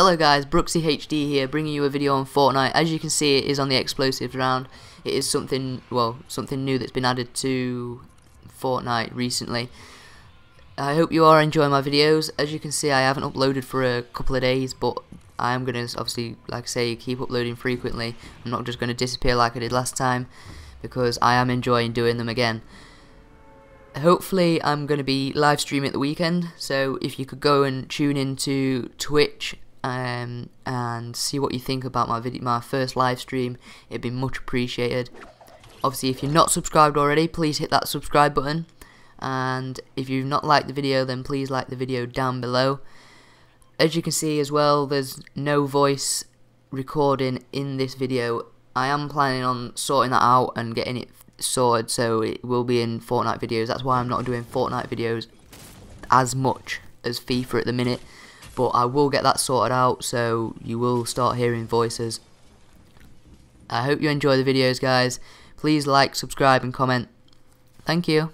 Hello guys, BrooksieHD here, bringing you a video on Fortnite. As you can see, it is on the explosives round. It is something new that's been added to Fortnite recently. I hope you are enjoying my videos. As you can see, I haven't uploaded for a couple of days, but I am going to, obviously, like I say, keep uploading frequently. I'm not just going to disappear like I did last time, because I am enjoying doing them again. Hopefully I'm going to be live streaming at the weekend, so if you could go and tune into Twitch and see what you think about my first live stream, it'd be much appreciated. Obviously, if you're not subscribed already, please hit that subscribe button, and if you've not liked the video, then please like the video down below. As you can see as well, there's no voice recording in this video. I am planning on sorting that out and getting it sorted, so it will be in Fortnite videos. That's why I'm not doing Fortnite videos as much as FIFA at the minute, but I will get that sorted out, so you will start hearing voices. I hope you enjoy the videos, guys. Please like, subscribe and comment. Thank you.